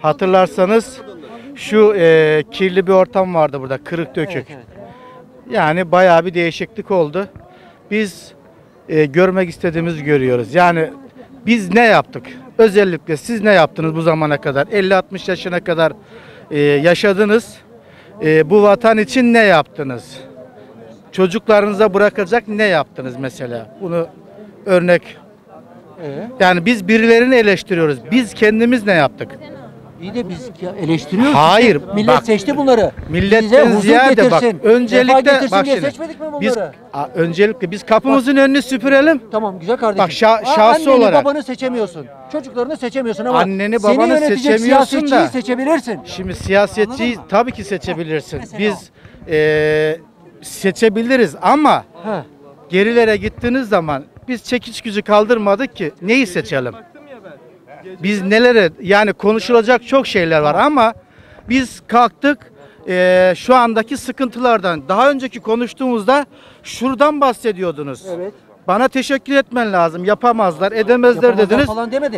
hatırlarsanız şu kirli bir ortam vardı burada kırık dökük. Yani bayağı bir değişiklik oldu. Biz görmek istediğimizi görüyoruz. Yani biz ne yaptık? Özellikle siz ne yaptınız bu zamana kadar? 50-60 yaşına kadar yaşadınız. Bu vatan için ne yaptınız? Çocuklarınıza bırakacak ne yaptınız mesela? Bunu örnek. Yani biz birilerini eleştiriyoruz. Biz kendimiz ne yaptık? İyi de biz eleştiriyoruz. Hayır. Işte. Millet bak, seçti bunları. Milletten ziyade bak. Öncelikle bak şimdi. Seçmedik mi bunları? Öncelikle biz kapımızın önünü süpürelim. Tamam güzel kardeşim. Bak şahsi olarak. Anneni babanı seçemiyorsun. Çocuklarını seçemiyorsun ama. Anneni babanı seçemiyorsun da. Seçebilirsin. Şimdi siyasetçiyi tabii ki seçebilirsin. Ha, biz seçebiliriz ama gerilere gittiğiniz zaman biz çekiç gücü kaldırmadık ki neyi seçelim? Biz nelere yani konuşulacak çok şeyler var ama biz kalktık şu andaki sıkıntılardan daha önceki konuştuğumuzda şuradan bahsediyordunuz. Evet. Bana teşekkür etmen lazım. Yapamazlar, edemezler dediniz.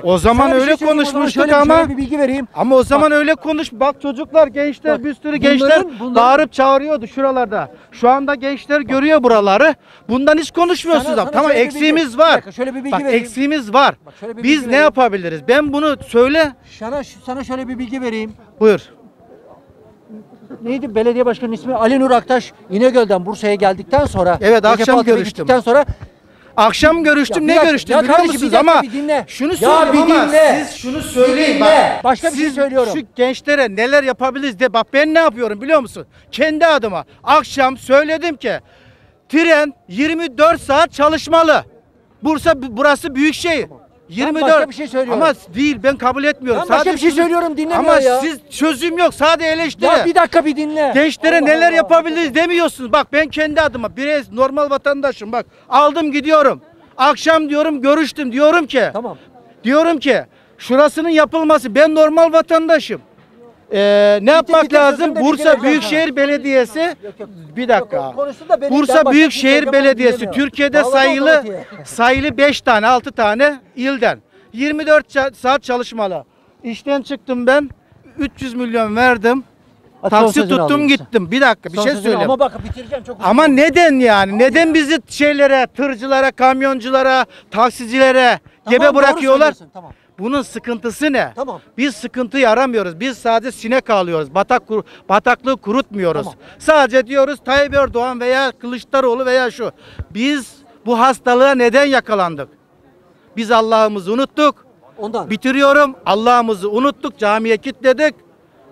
O zaman öyle konuşmuştuk ama. Bir bilgi vereyim. Ama o zaman öyle konuş. Bak çocuklar, gençler, bak, bir sürü gençler bağırıp çağırıyordu şuralarda. Şu anda gençler görüyor buraları. Bundan hiç konuşmuyorsunuz. Tamam eksiğimiz var. Bak eksiğimiz var. Biz ne yapabiliriz? Ben bunu söyle. Sana şöyle bir bilgi vereyim. Buyur. Neydi belediye başkanının ismi? Ali Nur Aktaş İnegöl'den Bursa'ya geldikten sonra. Evet, akşam görüştüm. Akşam görüştüm biliyor musunuz ama şunu söyleyeyim ama siz şunu söyleyin bak. Başka bir şey söylüyorum. Şu gençlere neler yapabiliriz de bak ben ne yapıyorum biliyor musun? Kendi adıma akşam söyledim ki Tren 24 saat çalışmalı. Bursa burası büyük şehir. 24. Başka bir şey söylüyorum. Ama değil, ben kabul etmiyorum. Ben başka bir şey söylüyorum, dinlemiyor ama ya. Ama siz çözüm yok, sadece eleştiri. Ya bir dakika bir dinle. Gençlere Allah neler Allah yapabiliriz Allah demiyorsunuz. Bak ben kendi adıma birey normal vatandaşım, bak aldım gidiyorum. Akşam diyorum görüştüm, diyorum ki. Tamam. Diyorum ki şurasının yapılması, ben normal vatandaşım. Ne yapmak lazım? Bursa Büyükşehir Belediyesi, bir dakika. Bursa Büyükşehir Belediyesi Türkiye'de sayılı 5 tane 6 tane ilden 24 saat çalışmalı. İşten çıktım ben, 300 milyon verdim. Taksi tuttum gittim. Bir dakika bir şey söyleyeyim. Ama bak bitireceğim çok. Ama neden yani? Neden bizi şeylere, tırcılara, kamyonculara, taksicilere gebe bırakıyorlar? Tamam. Bunun sıkıntısı ne? Tamam. Biz sıkıntıyı aramıyoruz. Biz sadece sinek alıyoruz. Bataklığı kurutmuyoruz. Tamam. Sadece diyoruz Tayyip Erdoğan veya Kılıçdaroğlu veya şu. Biz bu hastalığa neden yakalandık? Biz Allah'ımızı unuttuk. Ondan. Bitiriyorum. Allah'ımızı unuttuk. Camiye kilitledik.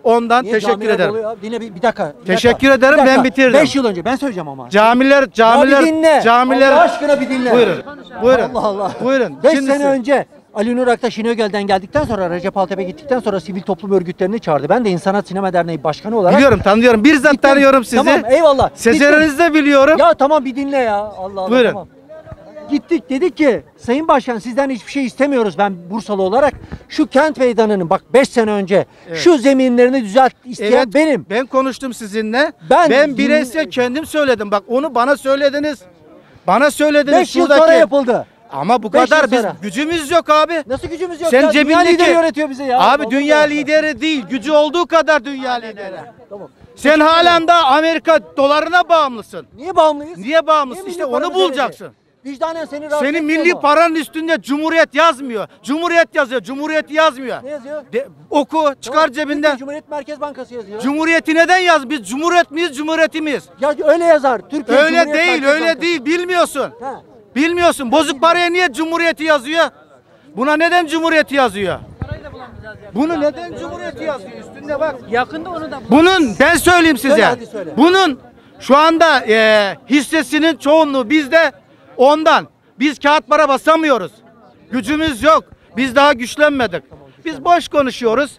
Ondan niye? Teşekkür camiler ederim. Dinle bir dakika. Teşekkür ederim. Dakika. Ben bitirdim. 5 yıl önce ben söyleyeceğim ama. Camiler. Allah aşkına bir dinle. Buyurun. Allah Allah. Buyurun. 5 sene önce Ali Nur Aktaş İnegöl'den geldikten sonra, Recep Altepe gittikten sonra sivil toplum örgütlerini çağırdı. Ben de İnsanat Sinema Derneği Başkanı olarak... Biliyorum, tanıyorum. Bizzat tanıyorum sizi. Tamam, eyvallah. Sezerinizi de biliyorum. Ya tamam, bir dinle ya. Allah Allah. Buyurun. Tamam. Gittik, dedik ki Sayın Başkan sizden hiçbir şey istemiyoruz, ben Bursalı olarak. Şu kent meydanının bak 5 sene önce şu zeminlerini düzelt isteyen benim. Ben konuştum sizinle. Ben bireysel kendim söyledim. Bak onu bana söylediniz. Bana söylediniz. 5 yıl sonra yapıldı. Ama bu kadar biz gücümüz yok abi. Nasıl gücümüz yok? Sen dünya lideri yönetiyor bize ya. Abi dünya lideri değil, gücü olduğu kadar dünya lideri. Tamam. Sen halen daha Amerika dolarına bağımlısın. Niye bağımlıyız? Niye bağımlısın? İşte onu bulacaksın. Vicdanen seni rahatsız ediyor. Senin milli paranın üstünde Cumhuriyet yazmıyor. Cumhuriyet yazıyor, Cumhuriyeti yazmıyor. Ne yazıyor? Oku, çıkar cebinden. Cumhuriyet Merkez Bankası yazıyor. Cumhuriyeti neden yaz? Biz Cumhuriyet miyiz, Cumhuriyeti miyiz? Ya öyle yazar. Türkiye öyle değil, öyle değil. Bilmiyorsun. Bilmiyorsun. Bozuk paraya niye Cumhuriyeti yazıyor? Buna neden Cumhuriyeti yazıyor? Bunu neden Cumhuriyeti yazıyor? Üstünde bak. Yakında onu da. Bunun ben söyleyeyim size. Söyle, hadi söyle. Bunun şu anda hissesinin çoğunluğu bizde, ondan. Biz kağıt para basamıyoruz. Gücümüz yok. Biz daha güçlenmedik. Biz boş konuşuyoruz.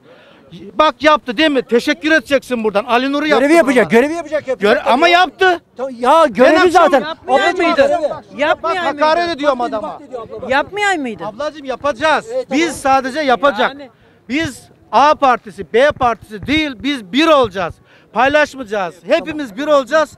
Bak yaptı değil mi? Teşekkür edeceksin buradan. Ali Nur'u yaptı. Görevi yapacak. Ama yaptı. Ya görevi zaten. Yapmıyor muydu? Hakaret ediyorum adama. Yapmıyor muydu? Ablacığım yapacağız. Biz sadece yapacak. Yani. Biz A partisi, B partisi değil. Biz bir olacağız. Paylaşmayacağız. Hepimiz bir olacağız.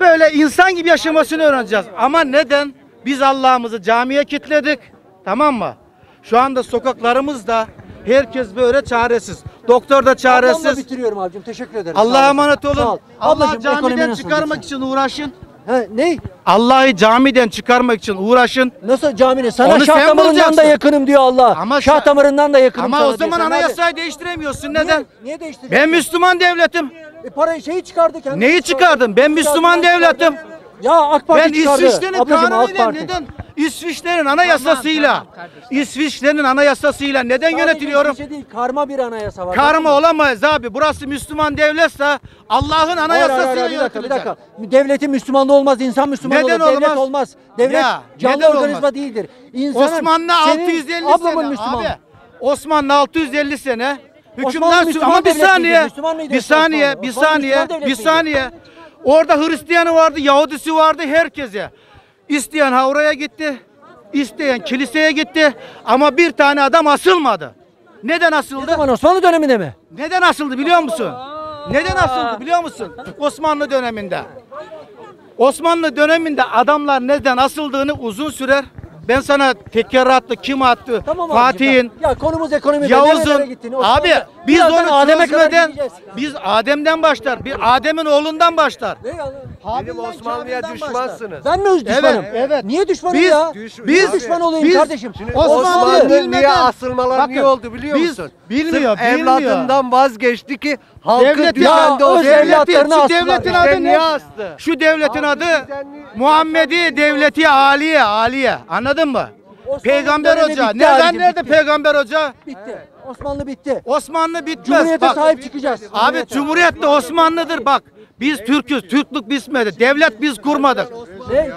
Böyle insan gibi yaşamasını öğreneceğiz. Ama neden? Biz Allah'ımızı camiye kilitledik. Tamam mı? Şu anda sokaklarımızda herkes böyle çaresiz. Doktor da çaresiz. Ablamla bitiriyorum abicim. Teşekkür ederim. Allah'a emanet olun. Allah'ı camiden çıkarmak için uğraşın. He, ne? Allah'ı camiden çıkarmak için uğraşın. Nasıl camine? Sana şah damarından da yakınım diyor Allah. Ama şah damarından da yakınım. Ama o zaman anayasayı değiştiremiyorsun. Neden? Niye değiştiremiyorsun? Ben Müslüman devletim. Parayı şeyi çıkardı kendisi. Neyi çıkardın? Ben Müslüman devletim. Ya AK Parti çıkardı. Ben İsviçre'nin kanunuyla neden? İsviçre'nin anayasasıyla. İsviçre'nin anayasasıyla neden yönetiliyorum? Şey değil, karma bir anayasa var. Karma olamayız abi. Burası Müslüman devletse Allah'ın anayasasıyla yönetilecek. Bir dakika. Devletin Müslüman da olmaz, insan Müslüman neden olur. Olmaz? Devlet olmaz. Devlet ya, canlı organizma olmaz? Değildir. İnsanın, Osmanlı 650 sene abi. Osmanlı 650 sene. Hükümdar ama bir saniye. Orada Hristiyanı vardı, Yahudisi vardı, herkese. İsteyen havraya gitti, isteyen kiliseye gitti ama bir tane adam asılmadı. Neden asıldı? Ne zaman, Osmanlı döneminde mi? Neden asıldı biliyor musun? Neden asıldı biliyor musun? Osmanlı döneminde. Osmanlı döneminde adamlar neden asıldığını uzun sürer. Ben sana tekerratlı kim attı? Tamam Fatih'in, ya konumuz ekonomi. Yavuz'un. Abi biz onu biz Adem'den başlar. Bir Adem'in oğlundan başlar. Benim Osmanlı'ya düşmansınız. Ben mi düşmanım? Evet. Niye düşmanım ya? Biz düşman olayım kardeşim. Osmanlı niye asılmalar niye oldu biliyor musun? Bilmiyor. Evladından vazgeçti ki halkı düzende o devletin adı ne? Şu devletin adı Muhammedi Devleti Aliye. Anladın mı? Osmanlı Peygamber Hoca. Nerede bitti. Peygamber Hoca? Bitti. Evet. Osmanlı bitti. Osmanlı bitmez. Cumhuriyete sahip çıkacağız. Abi Cumhuriyet de Osmanlı'dır bak. Biz Türk'üz. Türklük bitmedi. Devlet biz kurmadık. Ne?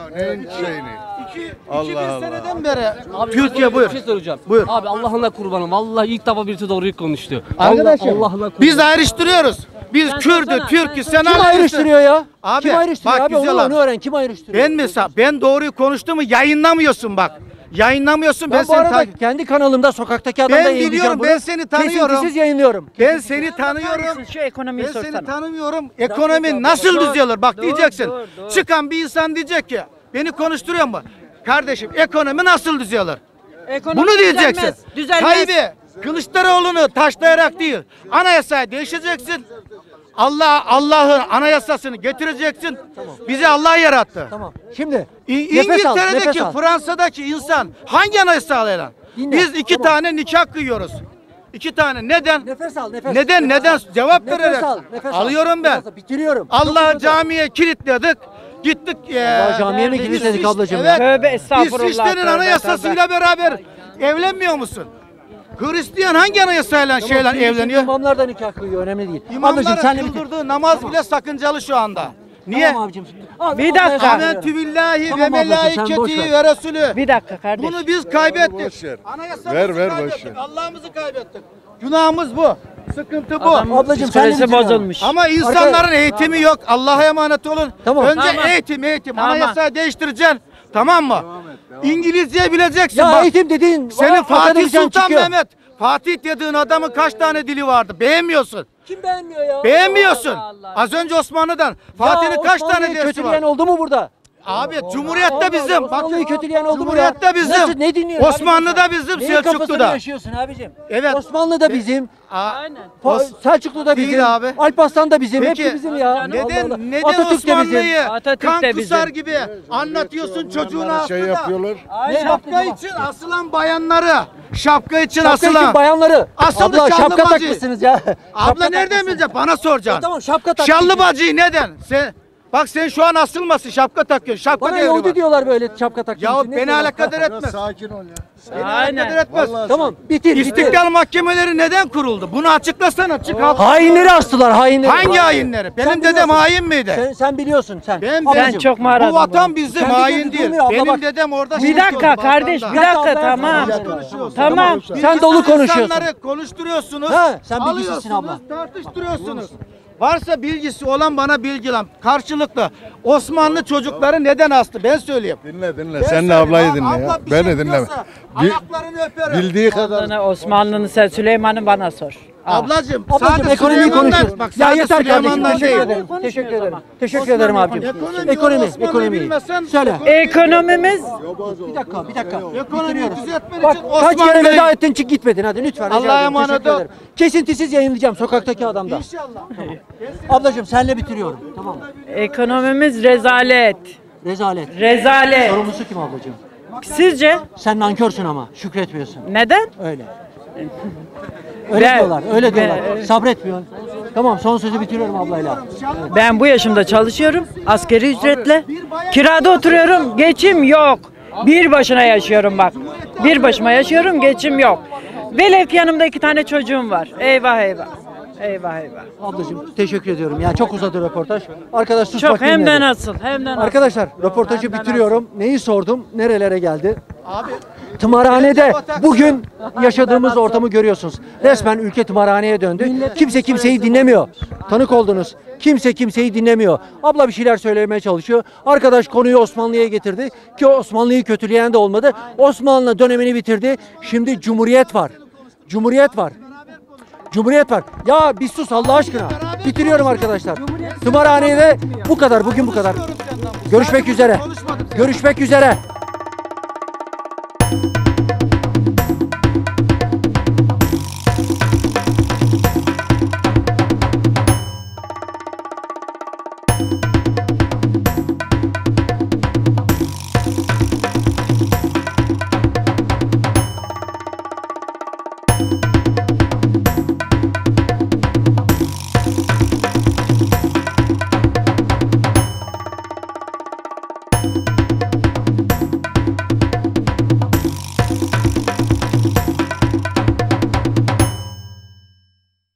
Allah seneden beri. Türkiye buyur. Şey soracağım. Buyur. Abi Allah'ına kurbanım. Vallahi ilk defa birisi doğruyu konuştu. Arkadaşım. Biz ayrıştırıyoruz. Biz Kürdü, Türk'ü, sen kim ayrıştırıyor ya? Abi, kim ayrıştırıyor? Bak, abi onu öğren. Kim ayrıştırıyor? Ben mesela ben doğruyu konuştuğumu yayınlamıyorsun bak. Yayınlamıyorsun. Ben seni kendi kanalımda Sokaktaki Adam'da yayınlayacağım. Ben biliyorum bunu. Ben seni tanıyorum. Kesintisiz yayınlıyorum. Ben seni tanıyorum. Şu ekonomiyi sorsana. Ben seni tanımıyorum. Ekonomi nasıl düzelir? Bak diyeceksin. Çıkan bir insan diyecek ki beni konuşturuyor mu? Kardeşim ekonomi nasıl düzelir? Bunu diyeceksin. Kaybı Kılıçdaroğlu'nu taşlayarak değil. Anayasayı değiştireceksin. Allah'ın anayasasını getireceksin. Tamam. Bizi Allah yarattı. Tamam. Şimdi İngiltere'deki, Fransa'daki insan hangi anayasayla? Biz iki tane nikah kıyıyoruz. İki tane. Neden? Nefes al, nefes. Neden? Nefes neden? Al. Cevap nefes vererek. Al, nefes alıyorum ben. Bitiriyorum. Allah'ı camiye kilitledik. Gittik. Camiye mi kilitledik ablacığım? Evet. Tövbe estağfurullah. İsviçre'nin anayasasıyla beraber evlenmiyor musun? Hristiyan hangi anayasayla tamam, şeyle evleniyor? İmamlardan nikah kılıyor, önemli değil. İmamların kıldırdığı namaz bile sakıncalı şu anda. Niye? Tamam abicim. Bir dakika. Amentü billahi ve melaiketi ve resulü. Bir dakika kardeşim. Bunu biz kaybettik. Anayasamızı kaybettik. Allah'ımızı kaybettik. Günahımız bu. Sıkıntı bu. Ablacığım kendisi bozulmuş. Ama insanların eğitimi yok. Allah'a emanet olun. Tamam. Önce eğitim. Tamam. Anayasayı değiştireceksin. Tamam mı? İngilizce bileceksin. Ya bak, eğitim dediğin senin Fatih Sultan Mehmet. Fatih dediğin adamın kaç tane dili vardı? Beğenmiyorsun. Kim beğenmiyor ya? Beğenmiyorsun. Allah Allah. Az önce Osmanlı'dan. Fatih'in kaç tane dersi var? Kötüleyen oldu mu burada? Abi Cumhuriyet'te bizim. Osmanlı'yı kötüleyen oldu mu ya? Cumhuriyet'te bizim. Ne dinliyorsun? Osmanlı'da bizim, Selçuklu'da. Yaşıyorsun abicim. Evet. Osmanlı'da bizim. Aynen. Selçuklu'da bizim. Değil abi. Alparslan'da bizim. Hepsi bizim ya. Neden Osmanlı'yı kan kusar gibi anlatıyorsun çocuğuna aslında? Şey yapıyorlar. Şapka için asılan bayanları. Şapka için asılan. Şapka için bayanları. Abla şapka takmışsınız ya. Abla nereden bilecek? Bana soracaksın. Tamam şapka takmış. Şallı bacıyı neden? Sen... Bak sen şu an asılmasın, şapka takıyorsun. Şapka bana Yahudi diyorlar böyle şapka takıyorsun. Ya beni alakadar etmez. Sakin ol ya. Beni alakadar etmez. Vallahi tamam bitir. İstiklal mahkemeleri neden kuruldu? Bunu açıklasana. Açık. Hainleri astılar, hainleri. Hangi hainleri? Benim dedem hain miydi? Sen biliyorsun sen. Ben çok mağaradım. Bu vatan bizim, hain değil. Benim dedem orada. Bir dakika kardeş, bir dakika tamam. Tamam. Sen dolu konuşuyorsun. İnsanları konuşturuyorsunuz. Sen bilgisizsin abla. Tartıştırıyorsunuz. Varsa bilgisi olan bana bilgilen karşılıklı. Osmanlı çocukları neden astı? Ben söyleyeyim. Dinle. Sen de ablayı dinle ya. Abla beni şey dinleme. Ayaklarını öperim. Bildiği kadar. Osmanlı'nı sen Süleyman'ı bana sor. Ablacığım ekonomiyi konuşuyoruz. Bak ya yeter kardeşim. Teşekkür ederim. Teşekkür ederim abicim. Ekonomi. Söyle. Ekonomimiz. Bir dakika. Ekonomiyi düzeltmek için Osmanlı. Kaç yere veda ettin çık gitmedin hadi lütfen. Allah'a emanet ol. Kesintisiz yayınlayacağım Sokaktaki Adam'da. İnşallah. Ablacığım senle bitiriyorum. Tamam. Ekonomimiz rezalet. Sorumlusu kim ablacığım? Sizce? Sen nankörsün ama şükretmiyorsun. Neden? Öyle. Öyle diyorlar. Sabretmiyorsun. Tamam son sözü bitiriyorum ablayla. Ben bu yaşımda çalışıyorum. Asgari ücretle. Kirada oturuyorum. Geçim yok. Bir başına yaşıyorum bak. Geçim yok. Velev ki yanımda iki tane çocuğum var. Eyvah. Ablacığım teşekkür ediyorum. Ya çok uzadı röportaj. Arkadaş sus bak. Hem de nasıl. Arkadaşlar röportajı bitiriyorum. Neyi sordum? Nerelere geldi? Abi tımarhanede bugün yaşadığımız ortamı görüyorsunuz. Resmen ülke tımarhaneye döndü. Kimse kimseyi dinlemiyor. Tanık oldunuz. Kimse kimseyi dinlemiyor. Abla bir şeyler söylemeye çalışıyor. Arkadaş konuyu Osmanlı'ya getirdi. Ki Osmanlı'yı kötüleyen de olmadı. Osmanlı dönemini bitirdi. Şimdi Cumhuriyet var. Ya bir sus Allah aşkına. Bitiriyorum arkadaşlar. Tımarhanede bu kadar. Bugün bu kadar. Görüşmek üzere.